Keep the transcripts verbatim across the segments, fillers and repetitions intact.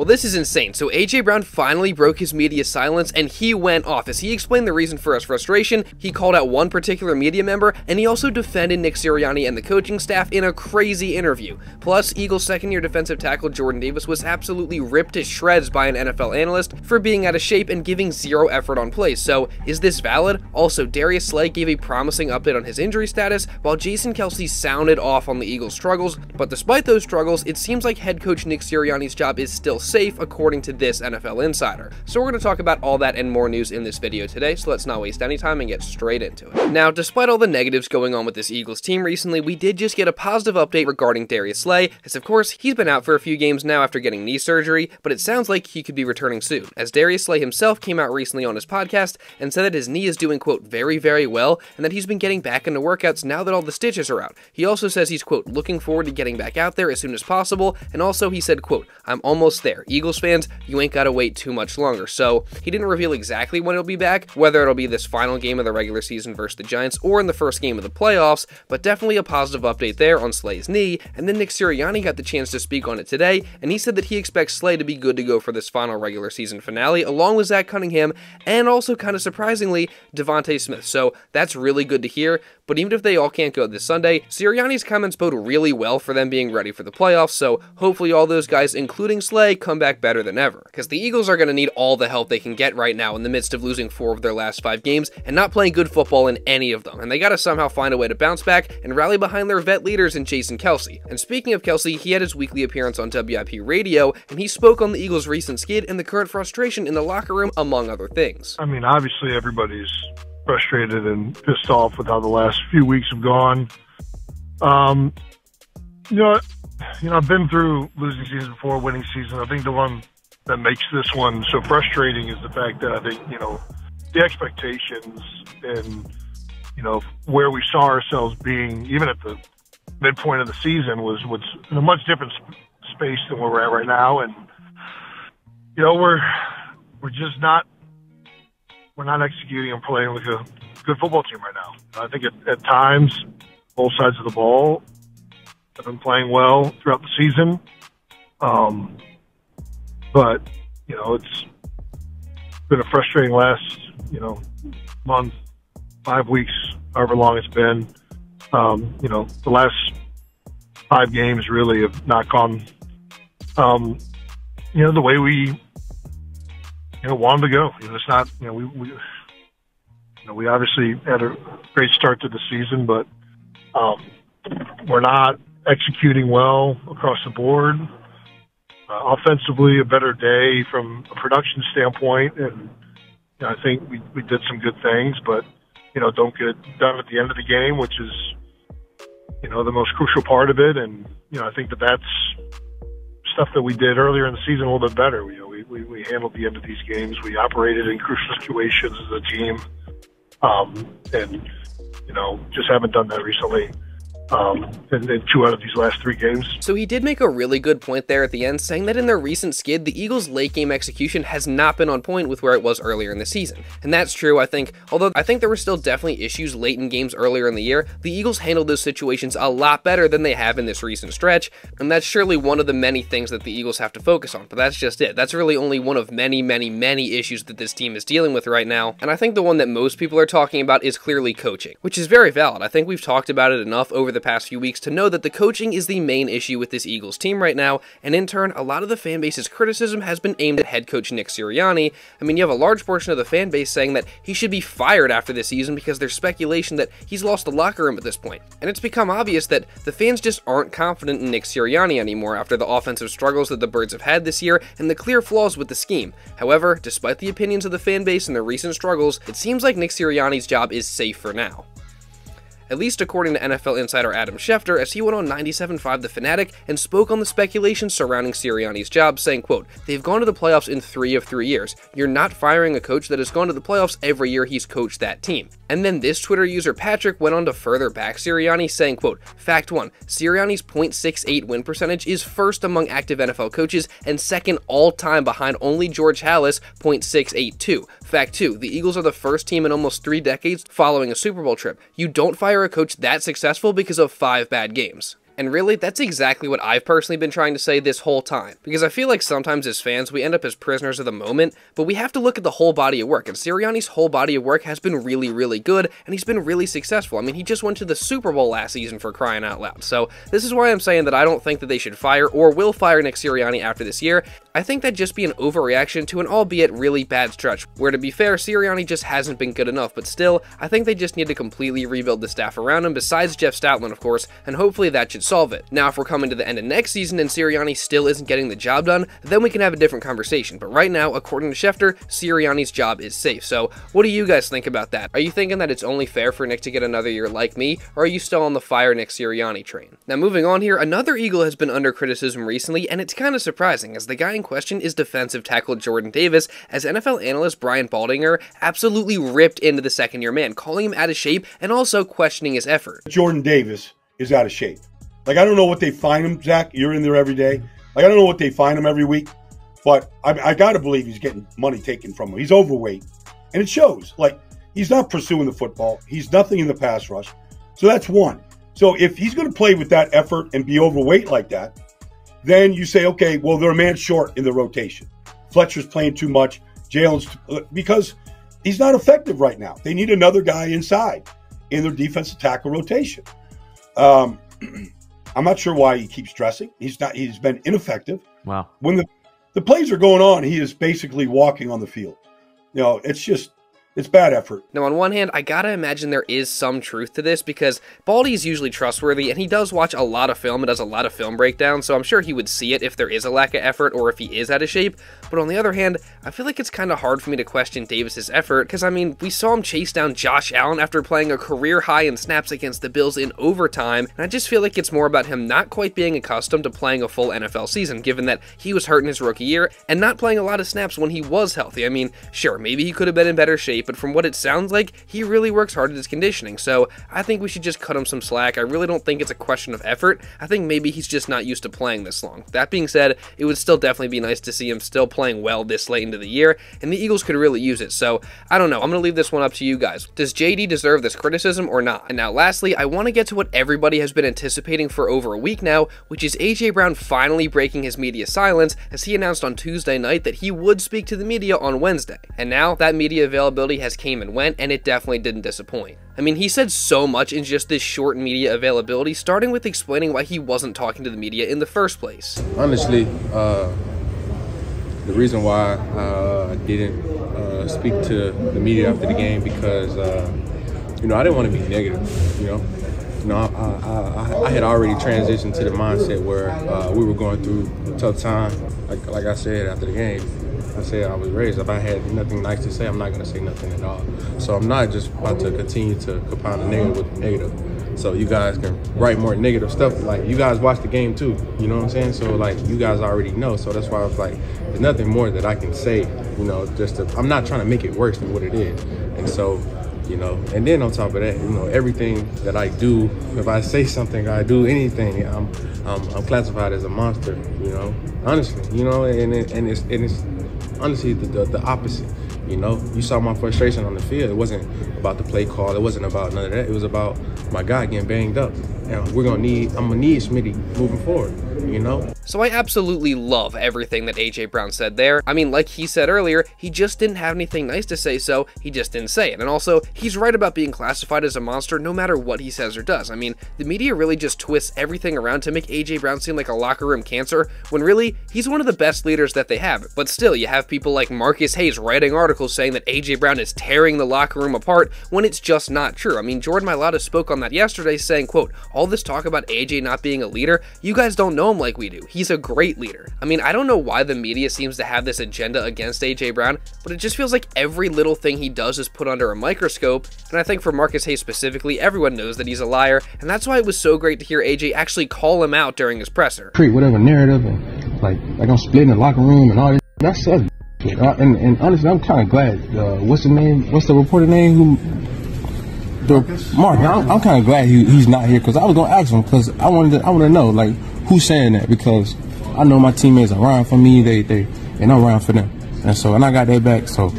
Well, this is insane. So A J Brown finally broke his media silence and he went off. As he explained the reason for his frustration, he called out one particular media member, and he also defended Nick Sirianni and the coaching staff in a crazy interview. Plus, Eagles second-year defensive tackle Jordan Davis was absolutely ripped to shreds by an N F L analyst for being out of shape and giving zero effort on plays. So is this valid? Also, Darius Slay gave a promising update on his injury status, while Jason Kelce sounded off on the Eagles' struggles. But despite those struggles, it seems like head coach Nick Sirianni's job is still safe, according to this N F L insider. So we're going to talk about all that and more news in this video today, so let's not waste any time and get straight into it. Now, despite all the negatives going on with this Eagles team recently, we did just get a positive update regarding Darius Slay, as of course he's been out for a few games now after getting knee surgery, but it sounds like he could be returning soon, as Darius Slay himself came out recently on his podcast and said that his knee is doing, quote, very very well, and that he's been getting back into workouts now that all the stitches are out. He also says he's, quote, looking forward to getting back out there as soon as possible, and also he said, quote, I'm almost there. Eagles fans, you ain't gotta wait too much longer. So he didn't reveal exactly when he'll be back, whether it'll be this final game of the regular season versus the Giants or in the first game of the playoffs, but definitely a positive update there on Slay's knee. And then Nick Sirianni got the chance to speak on it today, and he said that he expects Slay to be good to go for this final regular season finale, along with Zach Cunningham, and also kind of surprisingly, DeVonta Smith. So that's really good to hear, but even if they all can't go this Sunday, Sirianni's comments bode really well for them being ready for the playoffs, so hopefully all those guys, including Slay, come back better than ever, because the Eagles are going to need all the help they can get right now in the midst of losing four of their last five games and not playing good football in any of them, and they got to somehow find a way to bounce back and rally behind their vet leaders in Jason Kelce. And speaking of Kelce, he had his weekly appearance on W I P Radio, and he spoke on the Eagles' recent skid and the current frustration in the locker room, among other things. I mean, obviously everybody's frustrated and pissed off with how the last few weeks have gone. Um, you know, You know, I've been through losing season before, winning season. I think the one that makes this one so frustrating is the fact that I think, you know, the expectations and, you know, where we saw ourselves being, even at the midpoint of the season, was what's in a much different sp space than where we're at right now. And, you know, we're we're just not we're not executing and playing like a good football team right now. I think at, at times, both sides of the ball have been playing well throughout the season, um, but you know, it's been a frustrating last you know month, five weeks, however long it's been. Um, you know, the last five games really have not gone, um, you know, the way we you know wanted to go. You know, it's not you know we we you know, we obviously had a great start to the season, but um, we're not executing well across the board. Uh, offensively, a better day from a production standpoint, and you know, I think we, we did some good things, but you know, don't get it done at the end of the game, which is you know the most crucial part of it. And you know, I think that that's stuff that we did earlier in the season a little bit better. We, you know, we, we, we handled the end of these games. We operated in crucial situations as a team, um, and you know, just haven't done that recently. Um, in, in two out of these last three games. So he did make a really good point there at the end, saying that in their recent skid, the Eagles' late-game execution has not been on point with where it was earlier in the season. And that's true, I think. Although I think there were still definitely issues late in games earlier in the year, the Eagles handled those situations a lot better than they have in this recent stretch, and that's surely one of the many things that the Eagles have to focus on, but that's just it. That's really only one of many, many, many issues that this team is dealing with right now, and I think the one that most people are talking about is clearly coaching, which is very valid. I think we've talked about it enough over the the past few weeks to know that the coaching is the main issue with this Eagles team right now, and in turn, a lot of the fan base's criticism has been aimed at head coach Nick Sirianni. I mean, you have a large portion of the fan base saying that he should be fired after this season because there's speculation that he's lost the locker room at this point, and it's become obvious that the fans just aren't confident in Nick Sirianni anymore after the offensive struggles that the Birds have had this year and the clear flaws with the scheme. However, despite the opinions of the fan base and their recent struggles, it seems like Nick Sirianni's job is safe for now. At least according to N F L insider Adam Schefter, as he went on ninety-seven point five The Fanatic and spoke on the speculation surrounding Sirianni's job, saying, quote, they've gone to the playoffs in three of three years. You're not firing a coach that has gone to the playoffs every year he's coached that team. And then this Twitter user, Patrick, went on to further back Sirianni, saying, quote, fact one, Sirianni's point six eight win percentage is first among active N F L coaches and second all-time behind only George Hallas, point six eight two. Fact two, the Eagles are the first team in almost three decades following a Super Bowl trip. You don't fire a coach that successful because of five bad games. And really, that's exactly what I've personally been trying to say this whole time, because I feel like sometimes as fans, we end up as prisoners of the moment, but we have to look at the whole body of work, and Sirianni's whole body of work has been really, really good, and he's been really successful. I mean, he just went to the Super Bowl last season, for crying out loud. So this is why I'm saying that I don't think that they should fire or will fire Nick Sirianni after this year. I think that'd just be an overreaction to an albeit really bad stretch, where to be fair, Sirianni just hasn't been good enough, but still, I think they just need to completely rebuild the staff around him, besides Jeff Stoutland, of course, and hopefully that should solve it. Now, if we're coming to the end of next season and Sirianni still isn't getting the job done, then we can have a different conversation, but right now, according to Schefter, Sirianni's job is safe. So what do you guys think about that? Are you thinking that it's only fair for Nick to get another year like me, or are you still on the fire Nick Sirianni train? Now, moving on here, another Eagle has been under criticism recently, and it's kind of surprising, as the guy in question is defensive tackle Jordan Davis, as N F L analyst Brian Baldinger absolutely ripped into the second-year man, calling him out of shape and also questioning his effort. Jordan Davis is out of shape. Like, I don't know what they find him, Zach. You're in there every day. Like, I don't know what they find him every week, but I, I got to believe he's getting money taken from him. He's overweight, and it shows. Like, he's not pursuing the football. He's nothing in the pass rush. So that's one. So if he's going to play with that effort and be overweight like that, then you say, okay, well, they're a man short in the rotation. Fletcher's playing too much. Jalen's, because he's not effective right now. They need another guy inside in their defensive tackle rotation. Um, I'm not sure why he keeps dressing. He's not. He's been ineffective. Wow. When the, the plays are going on, he is basically walking on the field. You know, it's just, it's bad effort. Now, on one hand, I gotta imagine there is some truth to this, because Baldy is usually trustworthy, and he does watch a lot of film and does a lot of film breakdowns, so I'm sure he would see it if there is a lack of effort or if he is out of shape. But on the other hand, I feel like it's kind of hard for me to question Davis's effort, because, I mean, we saw him chase down Josh Allen after playing a career high in snaps against the Bills in overtime, and I just feel like it's more about him not quite being accustomed to playing a full N F L season, given that he was hurt in his rookie year and not playing a lot of snaps when he was healthy. I mean, sure, maybe he could have been in better shape, but from what it sounds like, he really works hard at his conditioning, so I think we should just cut him some slack. I really don't think it's a question of effort. I think maybe he's just not used to playing this long. That being said, it would still definitely be nice to see him still playing well this late into the year, and the Eagles could really use it, so I don't know. I'm going to leave this one up to you guys. Does J D deserve this criticism or not? And now lastly, I want to get to what everybody has been anticipating for over a week now, which is A J Brown finally breaking his media silence, as he announced on Tuesday night that he would speak to the media on Wednesday. And now that media availability has came and went, and it definitely didn't disappoint. I mean, he said so much in just this short media availability, starting with explaining why he wasn't talking to the media in the first place. Honestly, uh, the reason why uh, I didn't uh, speak to the media after the game, because, uh, you know, I didn't want to be negative, you know. You know, I, I, I, I had already transitioned to the mindset where uh, we were going through a tough time. Like, like I said, after the game, I said I was raised. If I had nothing nice to say, I'm not going to say nothing at all. So I'm not just about to continue to compound the negative with the negative. So you guys can write more negative stuff. Like, you guys watch the game too, you know what I'm saying? So, like, you guys already know. So that's why I was like, there's nothing more that I can say, you know, just to, I'm not trying to make it worse than what it is. And so, you know, and then on top of that, you know, everything that I do, if I say something, I do anything, I'm, I'm, I'm classified as a monster, you know, honestly, you know, and, it, and it's, and it's, honestly, the, the, the opposite, you know? You saw my frustration on the field. It wasn't about the play call. It wasn't about none of that. It was about my guy getting banged up. And we're going to need, I'm going to need Smitty moving forward, you know? So I absolutely love everything that A J Brown said there. I mean, like he said earlier, he just didn't have anything nice to say, so he just didn't say it. And also, he's right about being classified as a monster no matter what he says or does. I mean, the media really just twists everything around to make A J Brown seem like a locker room cancer, when really, he's one of the best leaders that they have. But still, you have people like Marcus Hayes writing articles saying that A J Brown is tearing the locker room apart, when it's just not true. I mean, Jordan Mailata spoke on that yesterday saying, quote, all this talk about A J not being a leader, you guys don't know him like we do. He's a great leader. I mean, I don't know why the media seems to have this agenda against A J Brown, but it just feels like every little thing he does is put under a microscope, and I think for Marcus Hayes specifically, everyone knows that he's a liar, and that's why it was so great to hear A J actually call him out during his presser. Create whatever narrative, and like, like I'm splitting the locker room and all that. That's us. And, and honestly, I'm kind of glad. Uh, what's the name? What's the reporter name? Who? Marcus, I'm, I'm kind of glad he, he's not here, because I was gonna ask him, because I wanted to, I want to know like who's saying that, because I know my teammates are riding for me, they they and I'm riding for them, and so and I got their back, so.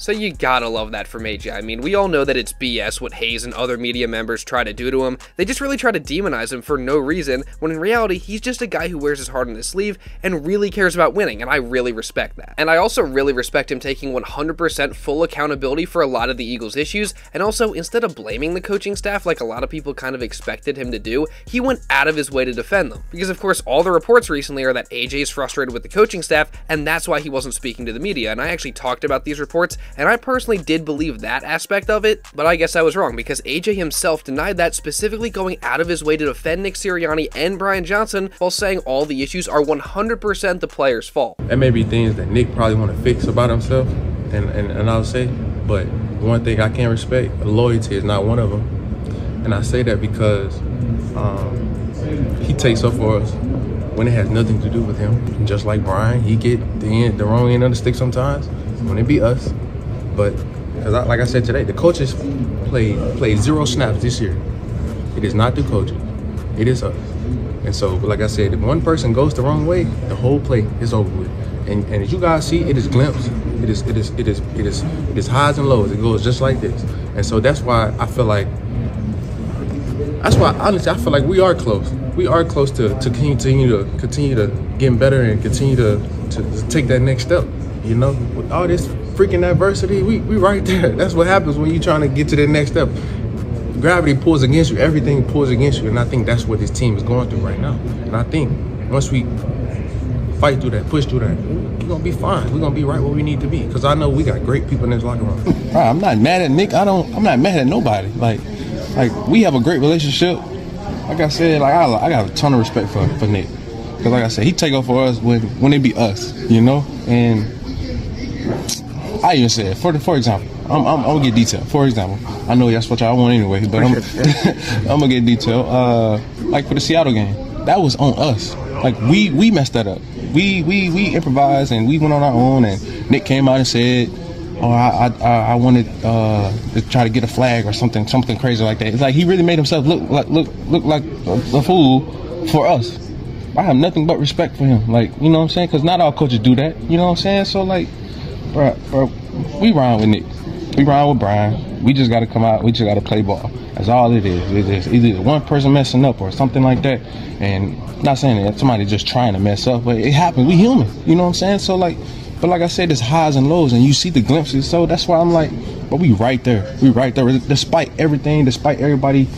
So you gotta love that from A J. I mean, we all know that it's B S what Hayes and other media members try to do to him. They just really try to demonize him for no reason, when in reality, he's just a guy who wears his heart on his sleeve and really cares about winning, and I really respect that. And I also really respect him taking one hundred percent full accountability for a lot of the Eagles' issues, and also, instead of blaming the coaching staff like a lot of people kind of expected him to do, he went out of his way to defend them. Because, of course, all the reports recently are that A J's frustrated with the coaching staff, and that's why he wasn't speaking to the media, and I actually talked about these reports, and I personally did believe that aspect of it, but I guess I was wrong, because A J himself denied that, specifically going out of his way to defend Nick Sirianni and Brian Johnson while saying all the issues are one hundred percent the players' fault. There may be things that Nick probably want to fix about himself, and, and, and I'll say, but one thing I can't respect, loyalty is not one of them. And I say that because um, he takes up for us when it has nothing to do with him. And just like Brian, he get the, end, the wrong end of the stick sometimes when it be us. But, because I, like I said today, the coaches played played zero snaps this year. It is not the coaches. It is us. And so, like I said, if one person goes the wrong way, the whole play is over with. And, and as you guys see, it is glimpse. It is, it is, it is, it is, it is highs and lows. It goes just like this. And so that's why I feel like, that's why honestly I feel like we are close. We are close to to continue to continue to getting better and continue to to, to take that next step. You know, with all this freaking adversity, we, we right there. That's what happens when you're trying to get to the next step. Gravity pulls against you. Everything pulls against you. And I think that's what this team is going through right now. And I think once we fight through that, push through that, we're going to be fine. We're going to be right where we need to be. Because I know we got great people in this locker room. Right, I'm not mad at Nick. I don't, I'm not mad at nobody. Like, like we have a great relationship. Like I said, like I, I got a ton of respect for, for Nick. Because like I said, he take off for us when, when it be us, you know? And I even said, for the, for example, I'm, I'm, I'm gonna get detailed. For example, I know that's what y'all want anyway, but I'm, I'm gonna get detailed. Uh, like for the Seattle game, that was on us. Like we, we messed that up. We, we, we improvised and we went on our own. And Nick came out and said, "Oh, I, I, I wanted uh, to try to get a flag or something, something crazy like that." It's like he really made himself look like, look, look like a, a fool for us. I have nothing but respect for him. Like, you know what I'm saying? Because not all coaches do that. You know what I'm saying? So like. Bro, bro, we rhyme with Nick. We rhyme with Brian. We just got to come out. We just got to play ball. That's all it is. It is either one person messing up or something like that. And I'm not saying that somebody just trying to mess up, but it happens. We human. You know what I'm saying? So like, but like I said, there's highs and lows, and you see the glimpses. So that's why I'm like, but we right there. We right there. Despite everything, despite everybody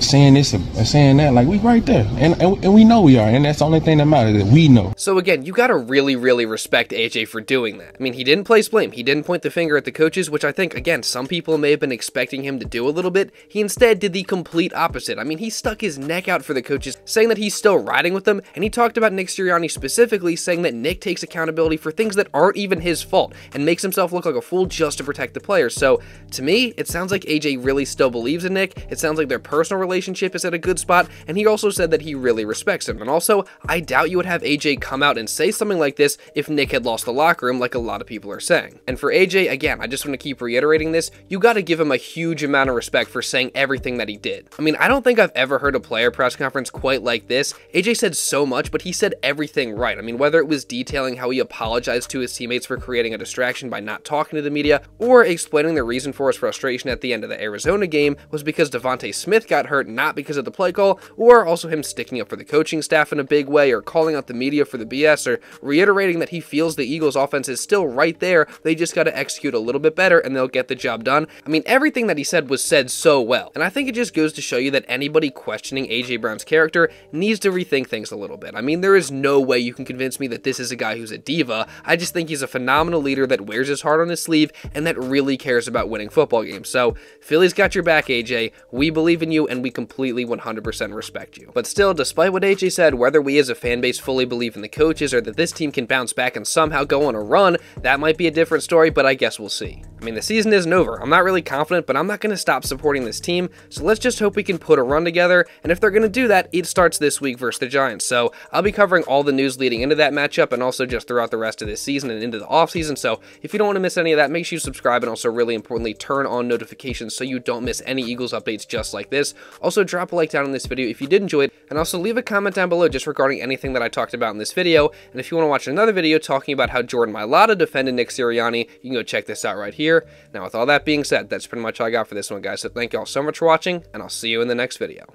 saying this and saying that, like we right there, and, and and we know we are, and that's the only thing that matters, that we know. So again, you gotta really really respect A J for doing that. I mean, he didn't place blame, he didn't point the finger at the coaches, which I think again some people may have been expecting him to do a little bit. He instead did the complete opposite. I mean, he stuck his neck out for the coaches, saying that he's still riding with them, and he talked about Nick Sirianni specifically, saying that Nick takes accountability for things that aren't even his fault and makes himself look like a fool just to protect the players. So to me, it sounds like A J really still believes in Nick. It sounds like their personal relationship relationship is at a good spot, and he also said that he really respects him. And also, I doubt you would have A J come out and say something like this if Nick had lost the locker room like a lot of people are saying. And for A J, again, I just want to keep reiterating this, you gotta give him a huge amount of respect for saying everything that he did. I mean, I don't think I've ever heard a player press conference quite like this. A J said so much, but he said everything right. I mean, whether it was detailing how he apologized to his teammates for creating a distraction by not talking to the media, or explaining the reason for his frustration at the end of the Arizona game was because DeVonta Smith got hurt, not because of the play call, or also him sticking up for the coaching staff in a big way, or calling out the media for the B S, or reiterating that he feels the Eagles offense is still right there, they just got to execute a little bit better and they'll get the job done. I mean, everything that he said was said so well, and I think it just goes to show you that anybody questioning A J Brown's character needs to rethink things a little bit. I mean, there is no way you can convince me that this is a guy who's a diva. I just think he's a phenomenal leader that wears his heart on his sleeve and that really cares about winning football games. So Philly's got your back, A J. We believe in you, and we completely one hundred percent respect you. But still, despite what A J said, whether we as a fan base fully believe in the coaches or that this team can bounce back and somehow go on a run, that might be a different story, but I guess we'll see. I mean, the season isn't over. I'm not really confident, but I'm not going to stop supporting this team, so let's just hope we can put a run together, and if they're going to do that, it starts this week versus the Giants. So I'll be covering all the news leading into that matchup and also just throughout the rest of this season and into the offseason, so if you don't want to miss any of that, make sure you subscribe and also really importantly turn on notifications so you don't miss any Eagles updates just like this. Also, drop a like down on this video if you did enjoy it, and also leave a comment down below just regarding anything that I talked about in this video, and if you want to watch another video talking about how Jordan Mailata defended Nick Sirianni, you can go check this out right here. year. Now, with all that being said, that's pretty much all I got for this one, guys. So thank you all so much for watching, and I'll see you in the next video.